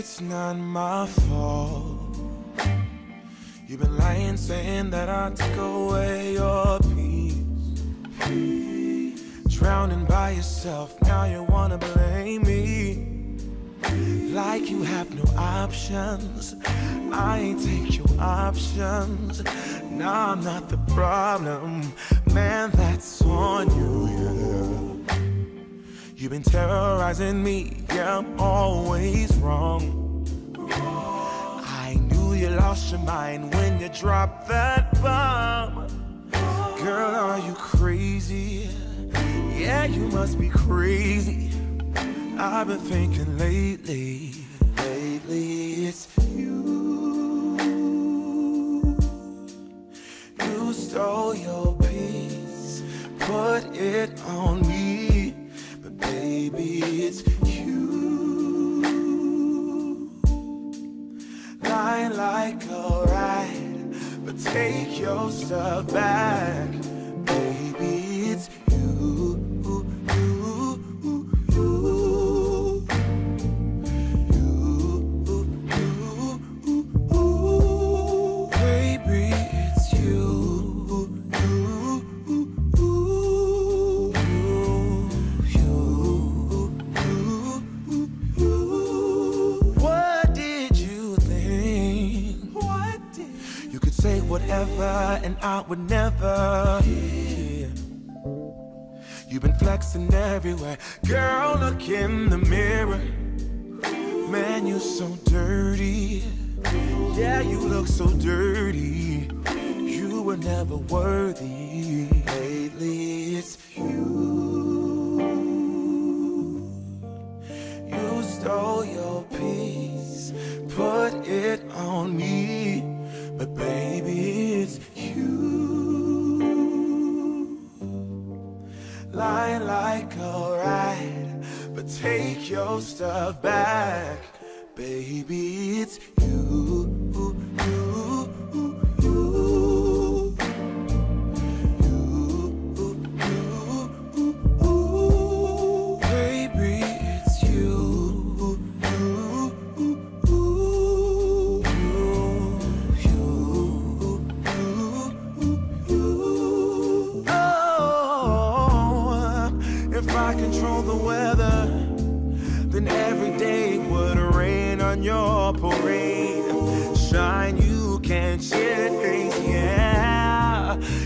It's not my fault. You've been lying, saying that I took away your peace. Drowning by yourself, now you wanna blame me. Like you have no options. I ain't take your options. Now I'm not the problem. Man, that's on you, yeah. You've been terrorizing me, yeah, I'm always wrong. I knew you lost your mind when you dropped that bomb. Girl, are you crazy? Yeah, you must be crazy. I've been thinking lately it's you. You stole your peace, put it on me. But baby, it's you. Lying like a rat, but take your stuff back. Baby, it's you. And I would never, yeah. You've been flexing everywhere. Girl, look in the mirror. Man, you're so dirty. Yeah, you look so dirty. You were never worthy. Lately, it's you. You stole your peace, put it on me. But baby, it's you. Lying like a rat, but take your stuff back. Baby, it's you.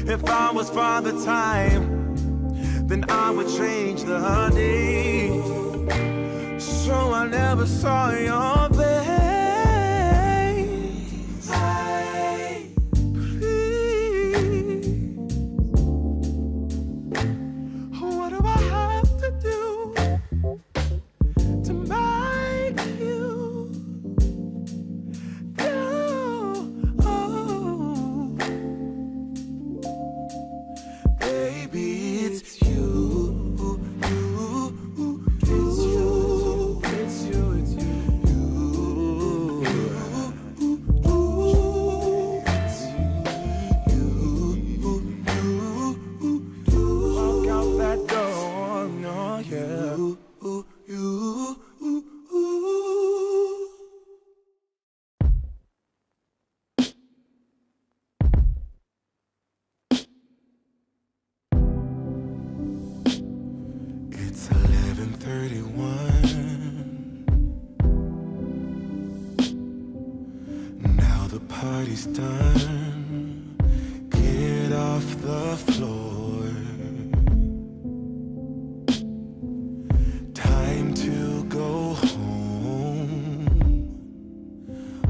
If I was Father Time, then I would change the day. So I never saw your face. Please, what do I have to do to make you go? Party's done. Get off the floor. Time to go home,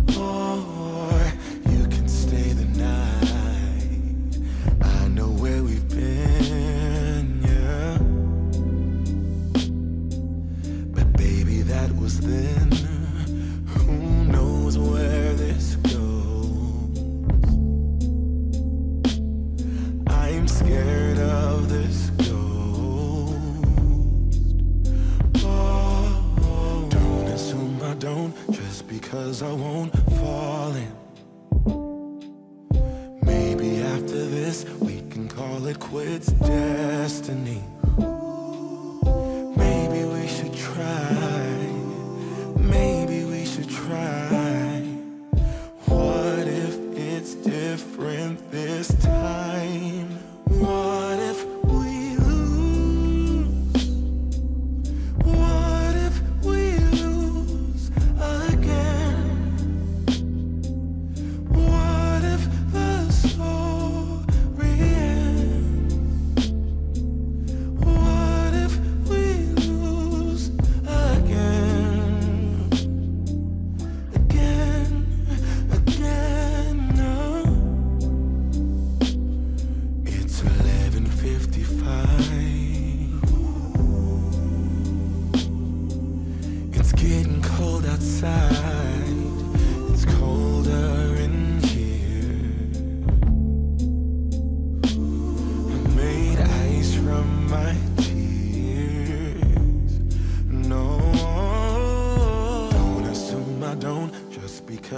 or you can stay the night. I know where we've been, yeah. But baby, that was then. Who knows where this goes? Scared of this ghost. Oh, don't assume I don't, just because I won't fall in. Maybe after this we can call it quits, destiny. Maybe we should try. Maybe we should try.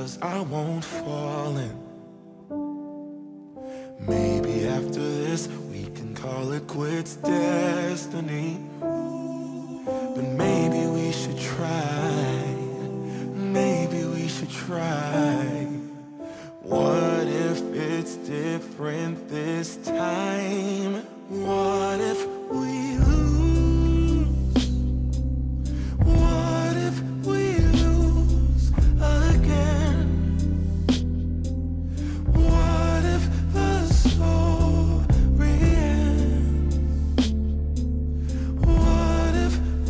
loves I won't fall in. Maybe after this we can call it quits, destiny. But maybe we should try, maybe we should try. What if it's different this time? What if we lose? What if we lose again? What if the story ends? What if we lose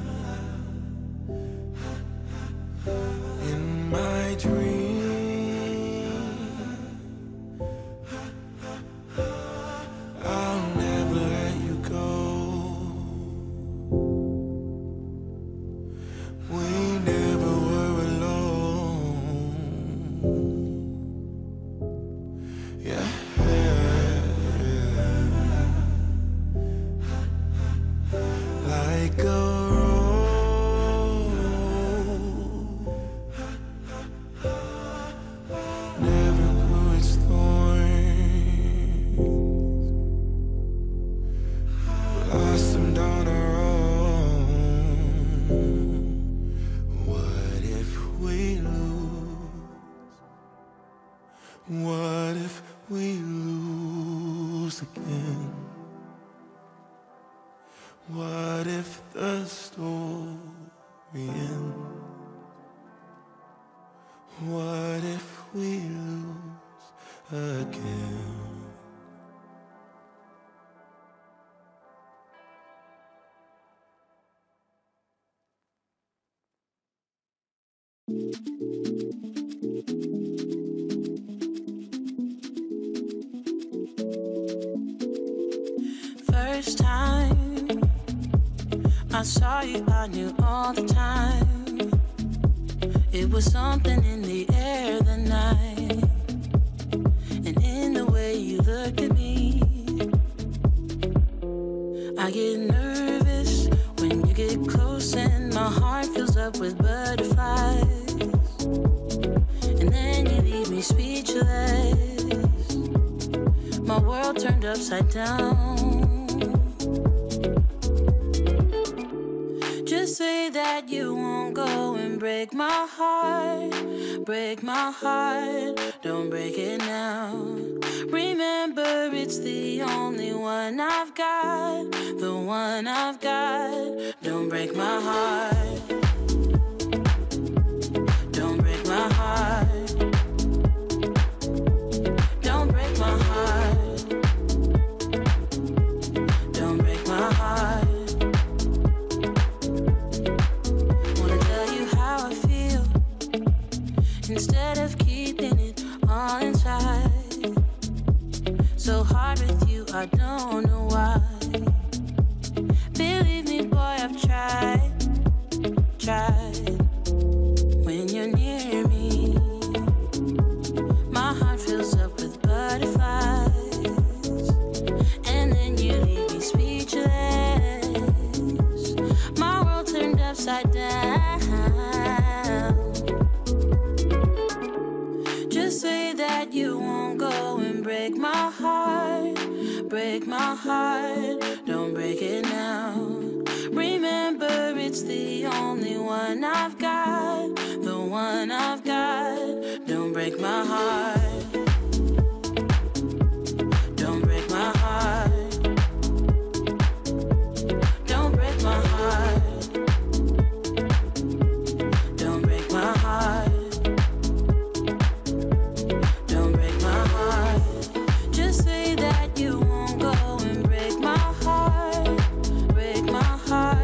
again? In my dream, I'll never let you go. We never were alone. Yeah. Like a what if we lose again? What if the story ends? What if we lose again? First time I saw you, I knew all the time. It was something in the air that night, and in the way you looked at me. I get nervous when you get close, and my heart fills up with butterflies. And then you leave me speechless. My world turned upside down. Just say that you won't go and break my heart, break my heart. Don't break it now. Remember, it's the only one I've got, the one I've got. Don't break my heart. Don't break my heart. Don't break my heart. Don't break my heart. Instead of keeping it all inside, so hard with you, I don't know why. Believe me, boy, I've tried, tried. When you're near me, my heart fills up with butterflies. And then you leave me speechless. My world turned upside down. Say that you won't go and break my heart, don't break it now. Remember, it's the only one I've got, don't break my heart.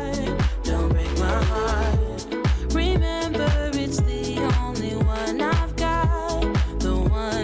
Remember, it's the only one I've got, the one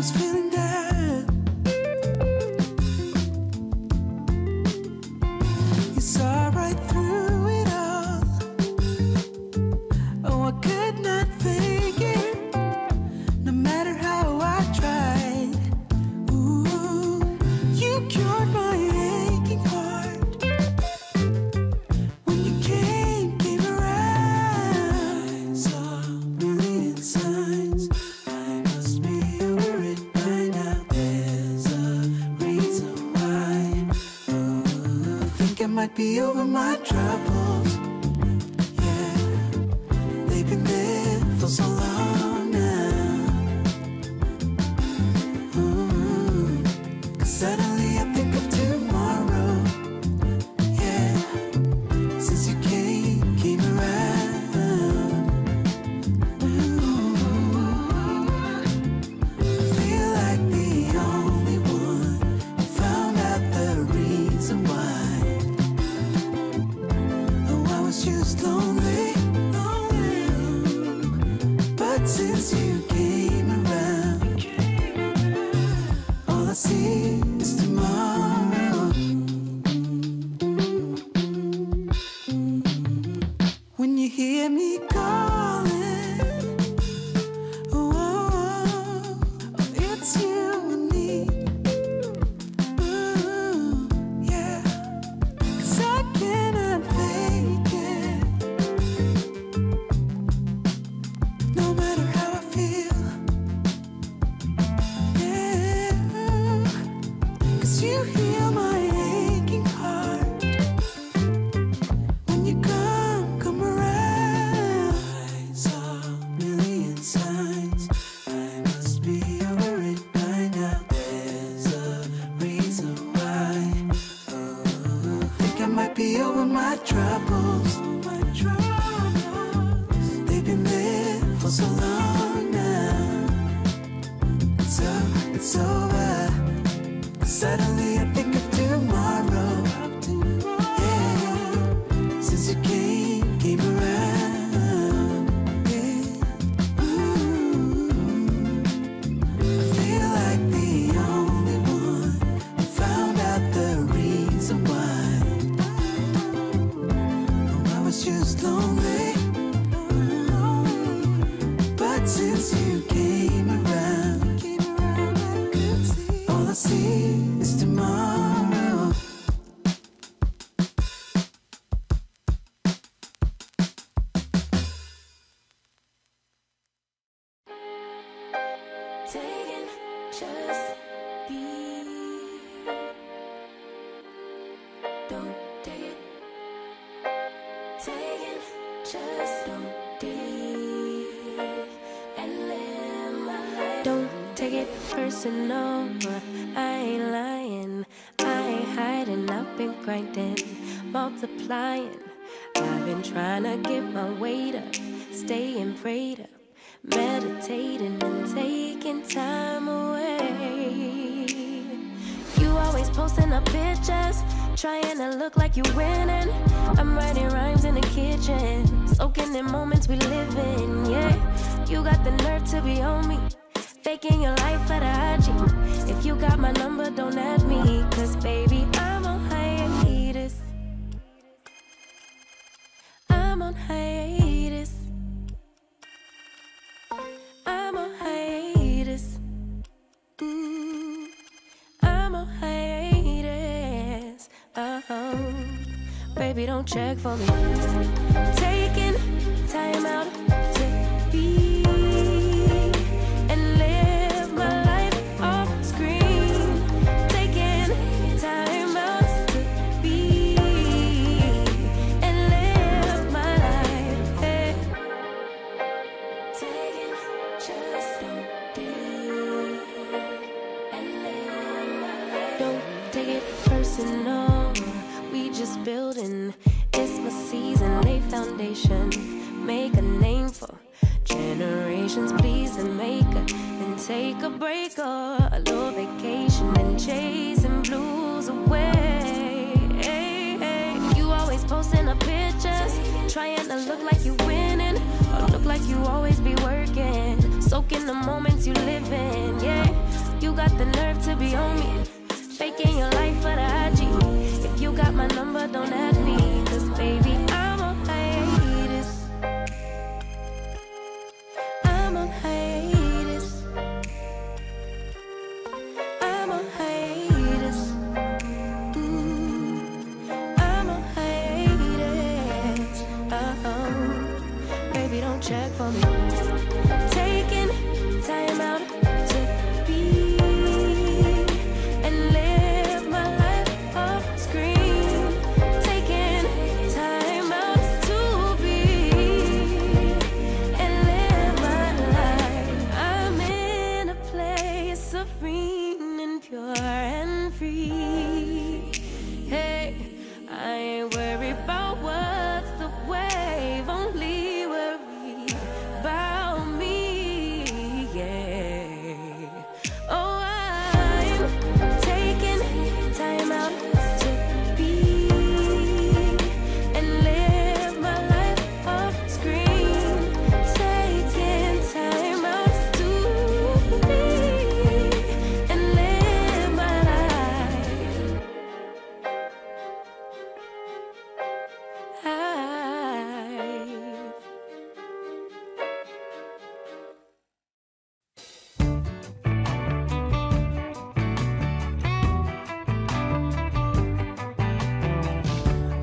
was feeling down. You saw right through it all. Oh, I could not fake it, no matter how I tried. Ooh, you cured my aching heart when you came around. I saw brilliant signs. Might be over my troubles. Yeah, they've been there for so long now. Ooh, 'cause suddenly I think of tomorrow. Yeah, since you came around. Ooh, I feel like the only one who found out the reason why. Just lonely, lonely, but since you came around, all I see is tomorrow. When you hear me calling, oh, it's you I need. Ooh, yeah, 'cause I cannot fake. You heal my aching heart when you come around. I saw a million signs. I must be over it by now. There's a reason why. Oh, I think I might be over my troubles. They've been there for so long now. So it's over. Suddenly I think of tomorrow. Yeah, since you came around. Yeah. Ooh, I feel like the only one who found out the reason why. Oh, I was just lonely, but since you came around, all I see is tomorrow. Taking just be. Don't take it. Taking just don't take it. And live my life. Don't take it personal. I ain't lying, I ain't hiding, I've been grinding, multiplying. I've been trying to get my weight up, staying prayed up, meditating and taking time away. You always posting up pictures, trying to look like you're winning. I'm writing rhymes in the kitchen, soaking in moments we live in, yeah. You got the nerve to be on me, faking your life for the IG. If you got my number, don't add me, 'cause baby, I'm on hiatus. I'm on hiatus. I'm on hiatus. I'm on hiatus. Uh-huh. Baby, don't check for me. Taking time out to be. No, we just building. It's my season, lay foundation, make a name for generations. Please and make a, and take a break or a little vacation and chasing blues away. You always posting up pictures, trying to look like you winning or look like you always be working, soaking the moments you live in, yeah. to be on me. Faking your life for the IG. If you got my number, don't add me, 'cause baby, I'm on hiatus. I'm on hiatus. I'm on hiatus. I'm on hiatus. Uh-oh. Baby, don't check for me. Taking time out to be.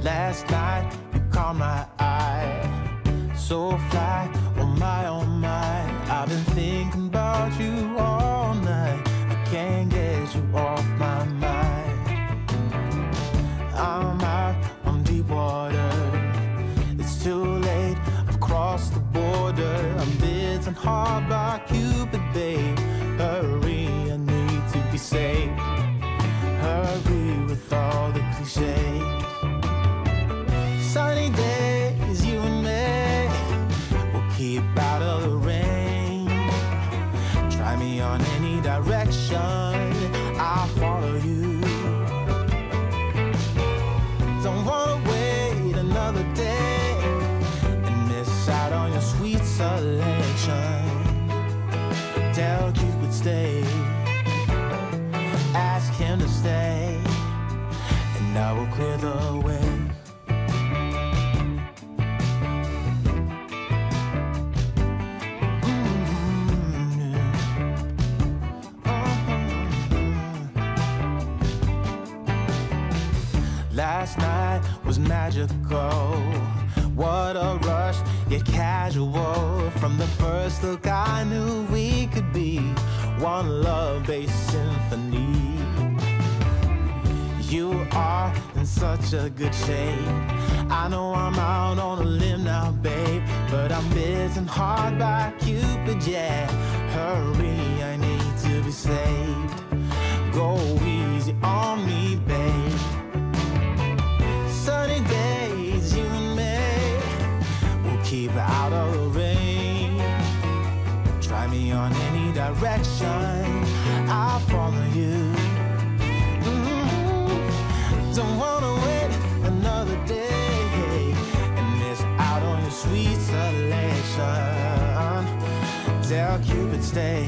Last night, you caught my eye, so fly, oh my, I've been thinking about you all night, I can't get you off my mind. I'm out on deep water, it's too late, I've crossed the border, I'm bitten hard by Cupid, babe, hurry, I need to be saved, hurry with all the cliches. Sunny days, you and me, we'll keep out of the rain. Try me on any direction, I'll follow you. Don't wanna wait another day and miss out on your sweet selection. Tell Cupid stay, ask him to stay, and I will clear the way. Last night was magical, what a rush, yet casual. From the first look I knew we could be one love-based symphony. You are in such a good shape, I know I'm out on a limb now, babe, but I'm bitten hard by Cupid, yeah, hurry, I need to be saved. Go easy on me, babe. Sunny days, you and me, we'll keep out of the rain. Try me on any direction, I'll follow you. Don't wanna wait another day and miss out on your sweet selection. Tell Cupid stay,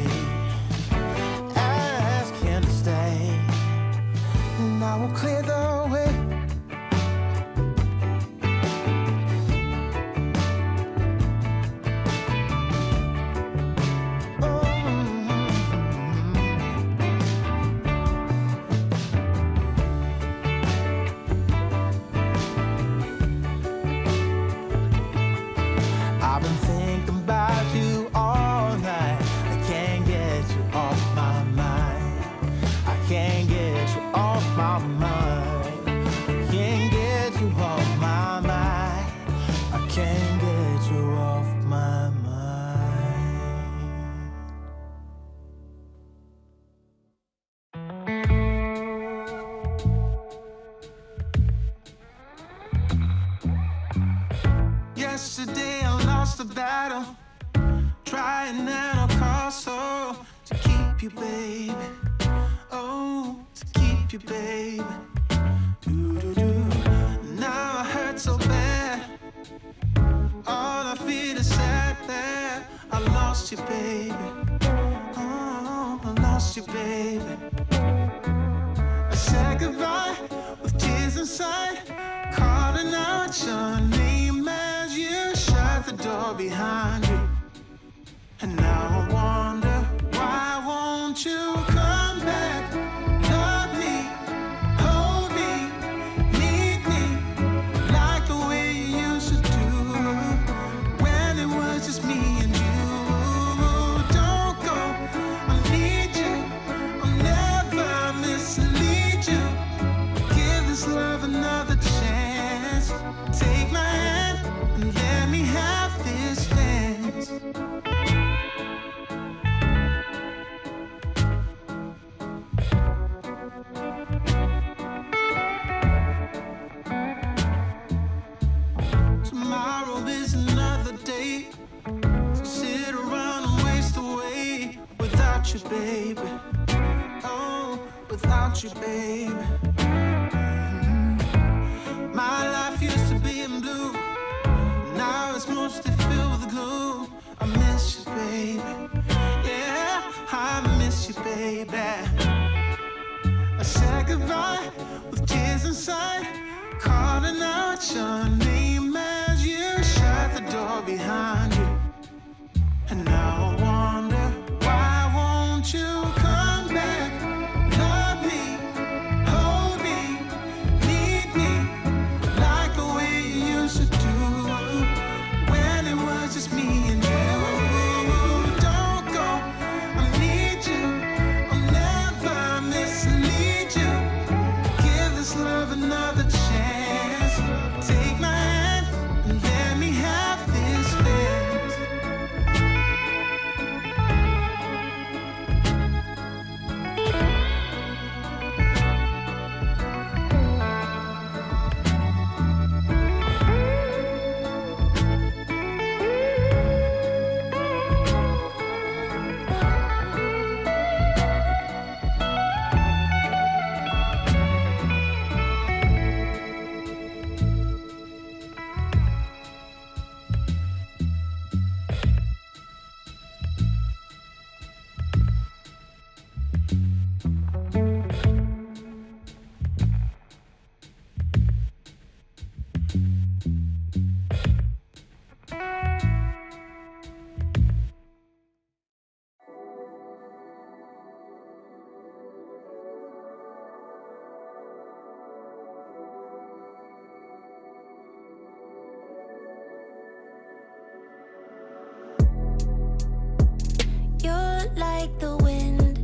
ask him to stay, and I will clear the way. Yesterday I lost the battle, trying at all costs, oh, to keep you, babe, oh, to keep you, babe, do-do-do. Now I hurt so bad, all I feel is sad that I lost you, babe, oh, I lost you. lost you, baby. I said goodbye with tears inside, calling out your name as you shut the door behind you. And now I wonder, why won't you come back? Love me, hold me, need me, like the way you used to do, when it was just me and you. Don't go, I need you, I'll never mislead you. Give this love another chance, take my hand and let me have this dance. You, baby, oh, without you, baby. My life used to be in blue, now it's mostly filled with gloom. I miss you, baby, yeah, I miss you, baby. I said goodbye with tears inside, calling out your name as you shut the door behind you. And now I wonder, won't you come back? Love me, hold me, need me, like the way you used to do, when it was just me and you. Don't go, I need you, I'll never mislead you. Give this love another chance, take my hand and let me have this dance. Like the wind,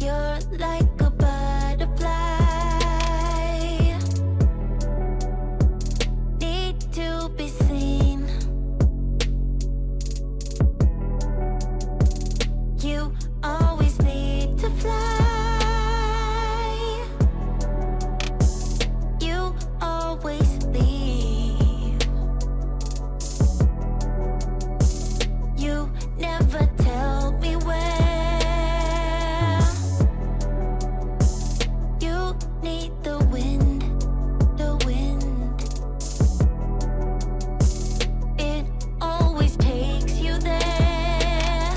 you're like a butterfly, need to be seen. You always need to fly, you always leave. Never tell me where you need the wind, the wind. It always takes you there.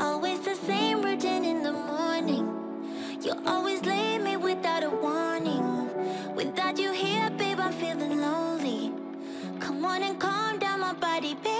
Always the same routine in the morning. You always leave me without a warning. Without you here, babe, I'm feeling lonely. Come on and calm down my body, baby.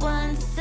Once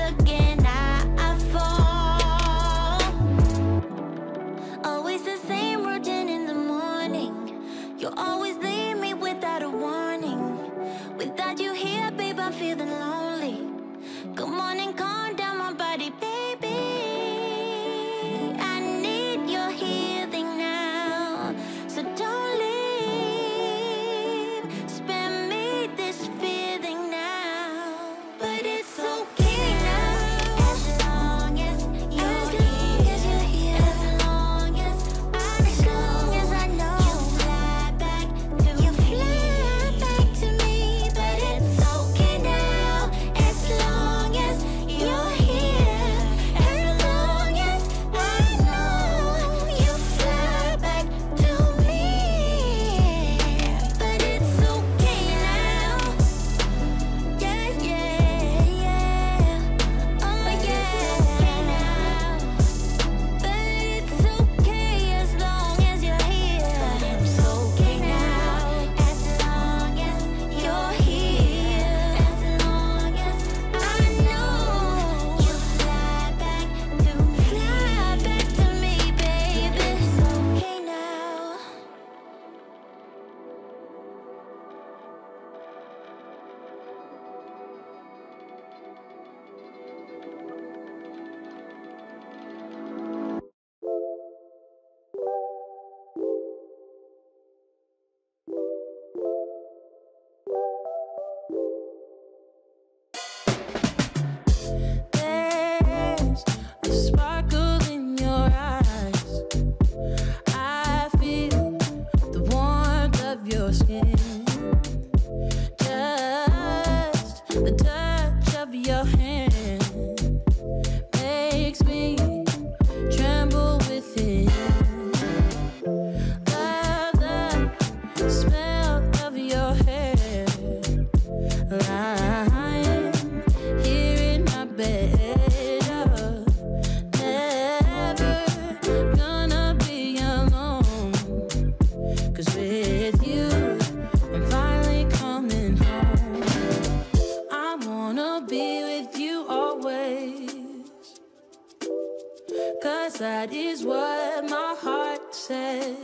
'Cause that is what my heart says.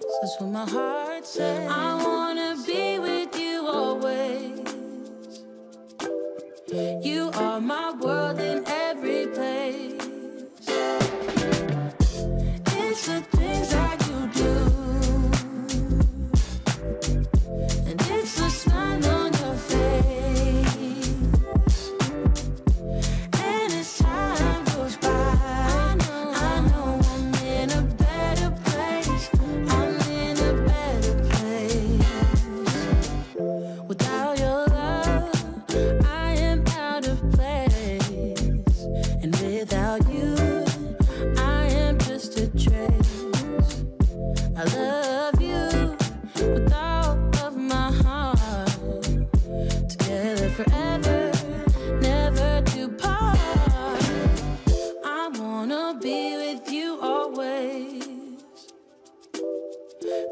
That's what my heart says. I wanna be with you always. You are my world in every place. It's the things that you do, and it's the smile on your face. And as time goes by, I know I'm in a better place. I'm in a better place. Without your love, I am out of place. And without you, I am just a trace. I love you with all of my heart. Together forever, never to part. I wanna be with you always,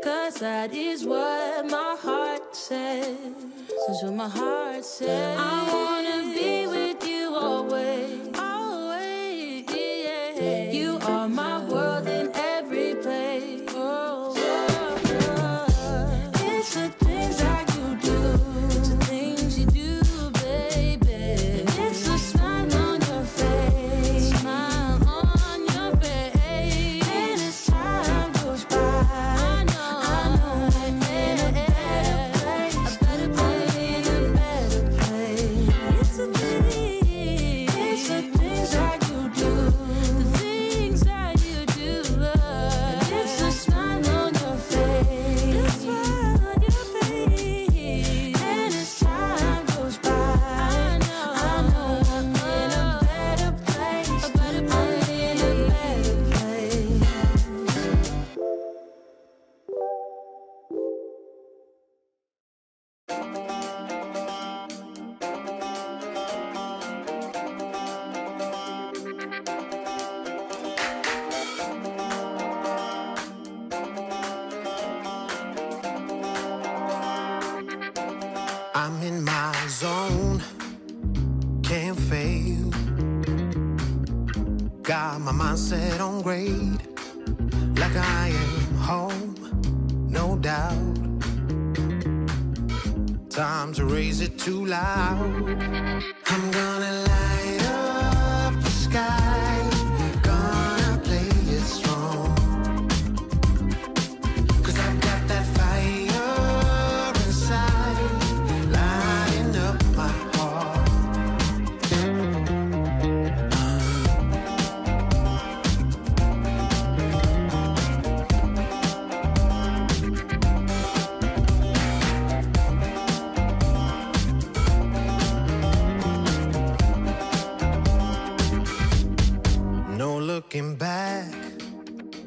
'cause that is what my heart says. That's what my heart says. I wanna be with you always. You are my world in every place. Oh, oh, oh. It's the things that you do. It's the things you do, baby. It's the smile on your face. Smile on your face. And as time goes by, I know I'm in a better place. I'm in a better place. It's the things that you do. I'm in my zone, can't fail. Got my mindset on grade, like I am home, no doubt. Time to raise it too loud. I'm gonna light up the sky, gonna play it strong, 'cause I've got that fire inside, lighting up my Looking back,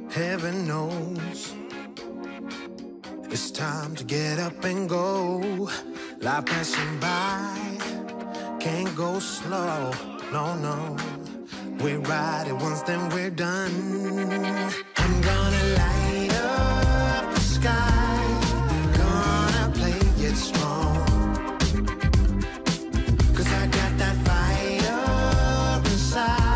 heaven knows it's time to get up and go. Life passing by, can't go slow, no, no. We ride it once, then we're done. I'm gonna light up the sky, gonna play it strong, 'cause I got that fire inside. I'm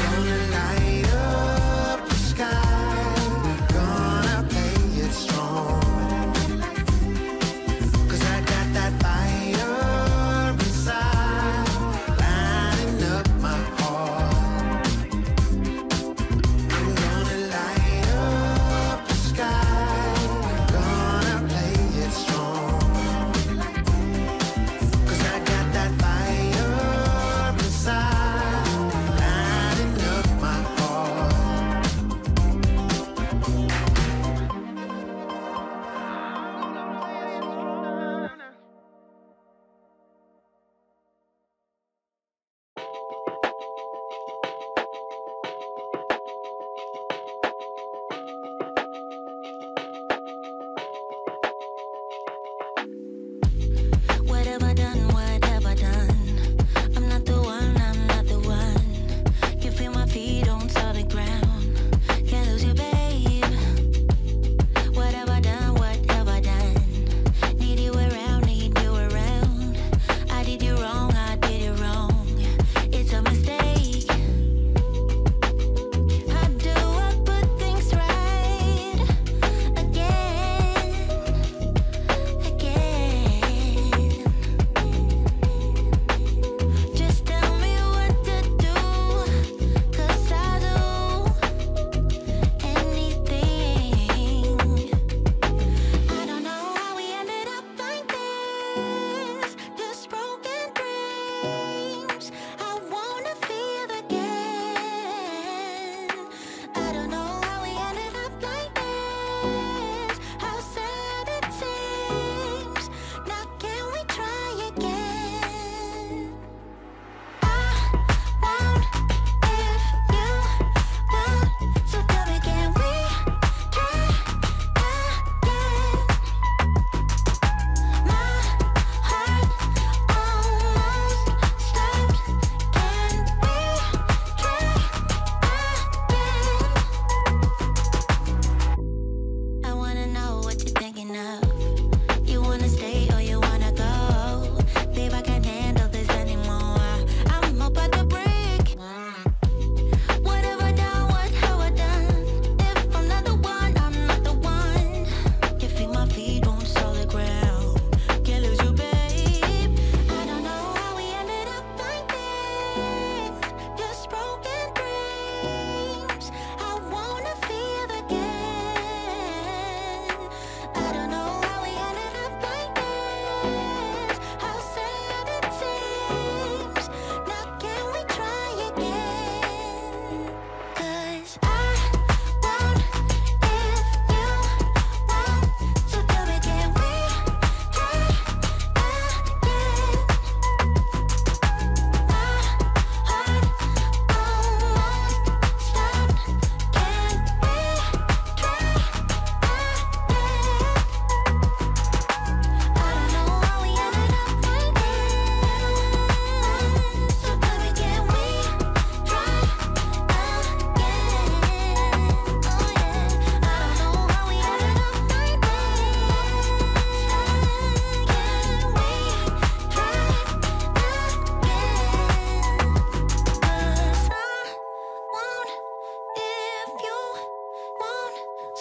gonna light up the sky.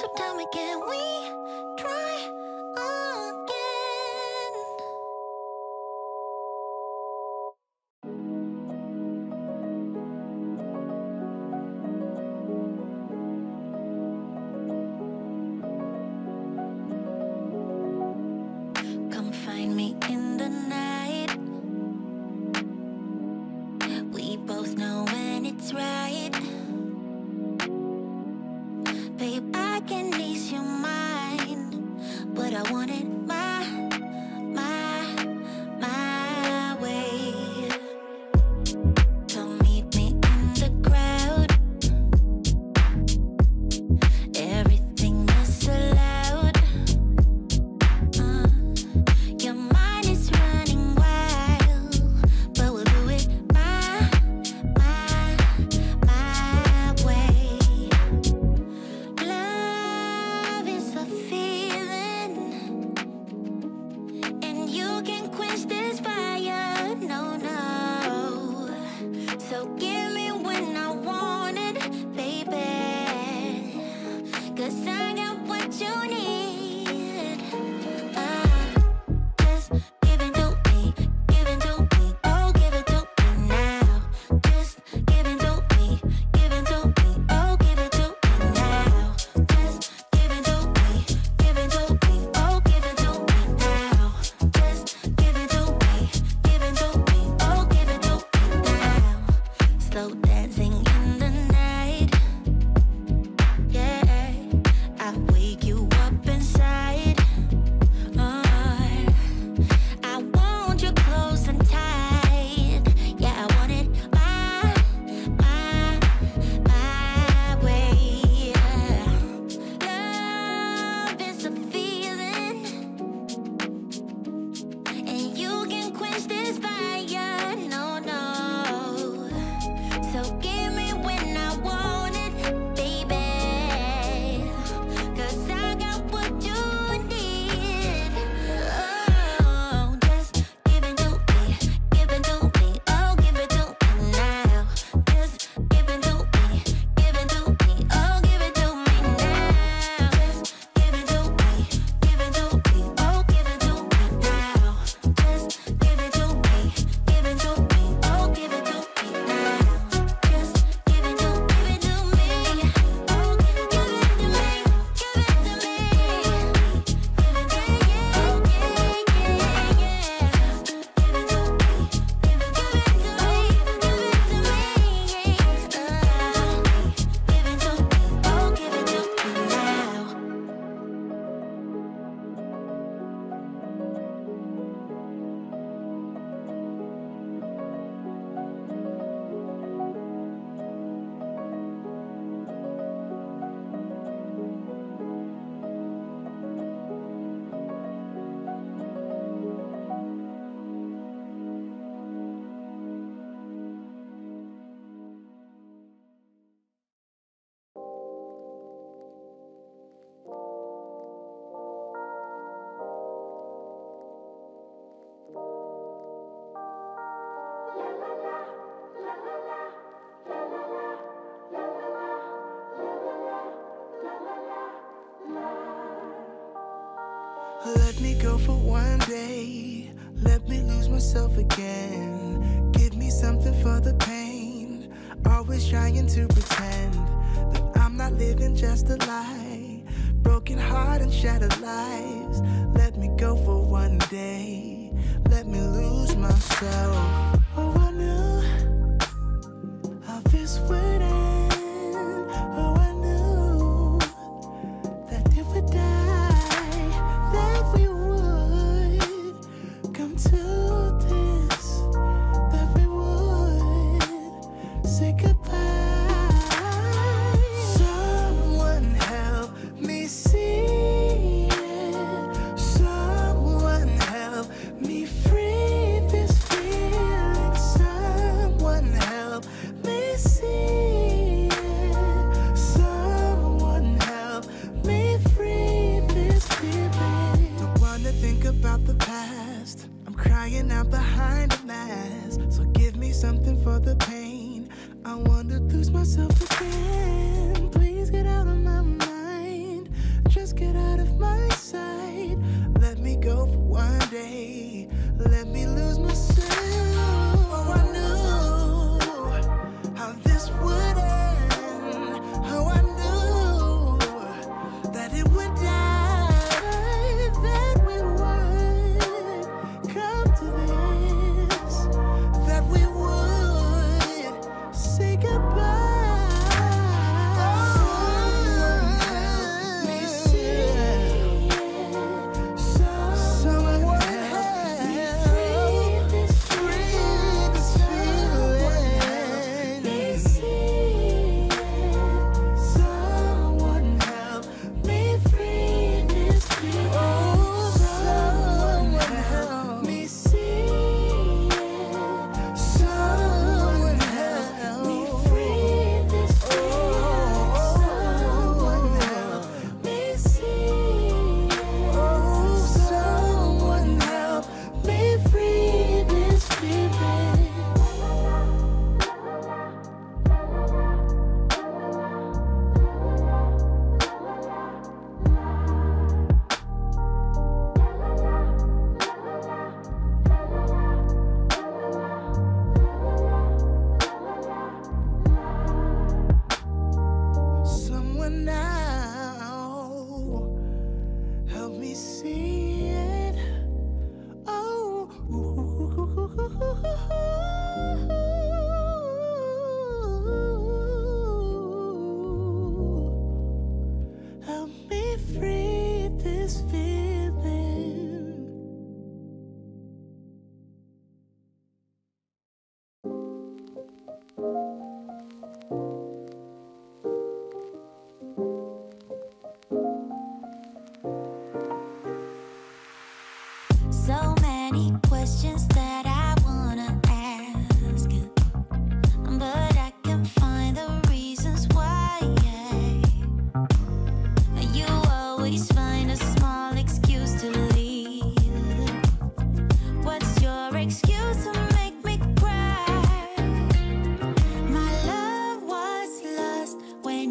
So tell me, can we try again? Come find me in the night. We both know when it's right. Babe, I can ease your mind, but I want it my way. Come meet me in the crowd. Everything is allowed. Your mind is running wild, but we'll do it my way. So give me when I want it, baby, 'cause I got what you need. Let me go for one day, let me lose myself again. Give me something for the pain, always trying to pretend that I'm not living just a lie. Broken heart and shattered lives. Let me go for one day, let me lose myself. Oh, I knew how this would end. Oh, I knew that it would die. See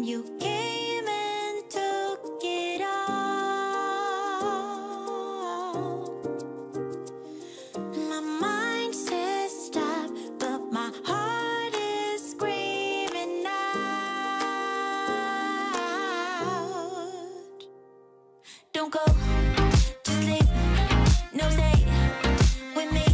and you came and took it all. My mind says stop, but my heart is screaming out. Don't go, just leave, no stay with me.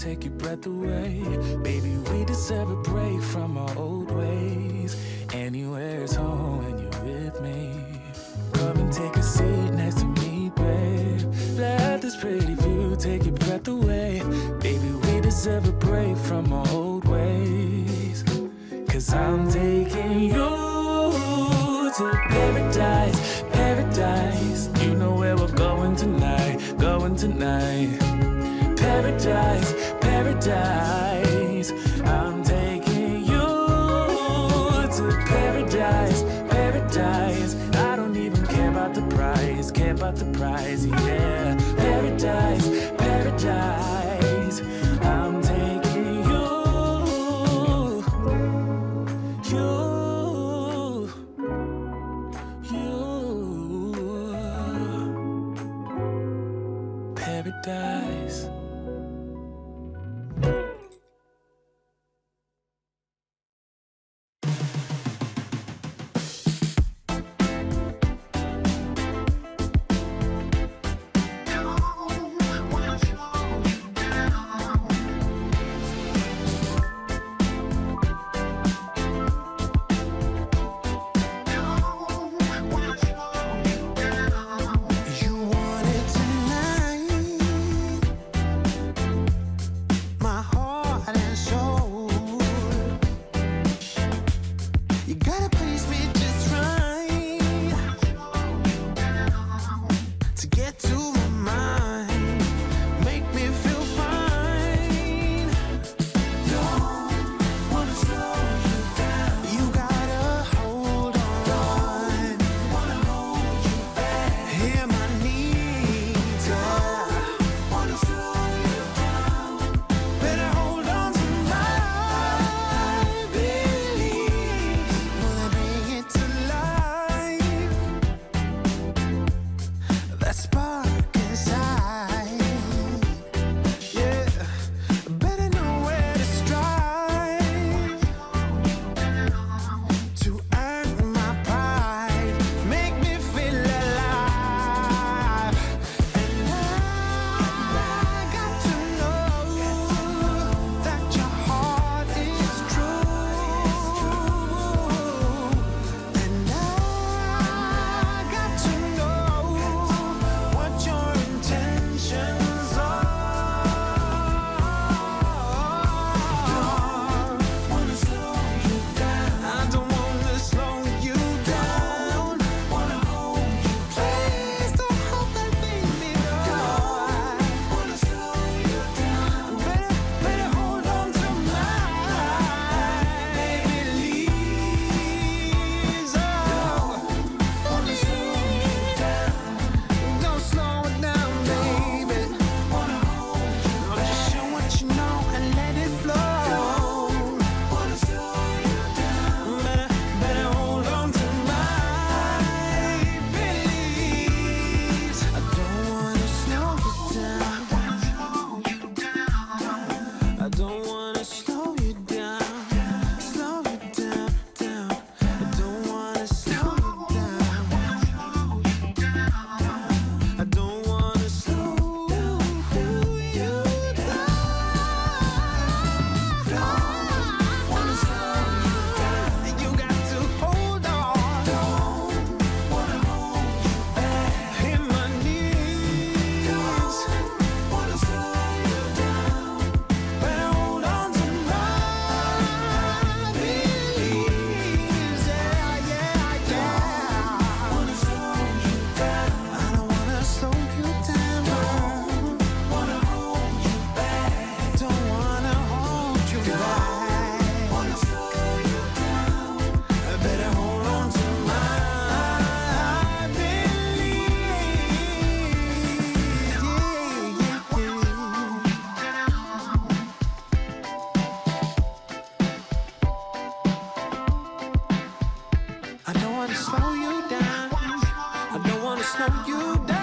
take your breath away. Baby, we deserve a break from our old ways. Anywhere is home when you're with me. Come and take a seat next to me, babe. Let this pretty view take your breath away. Baby, we deserve a break from our old ways. 'Cause I'm taking you to paradise, paradise. You know where we're going tonight, going tonight. Paradise, paradise. I'm taking you to paradise, paradise. I don't even care about the price, care about the price, yeah. Paradise, paradise. I'm taking you, you. Paradise. I don't wanna slow you down.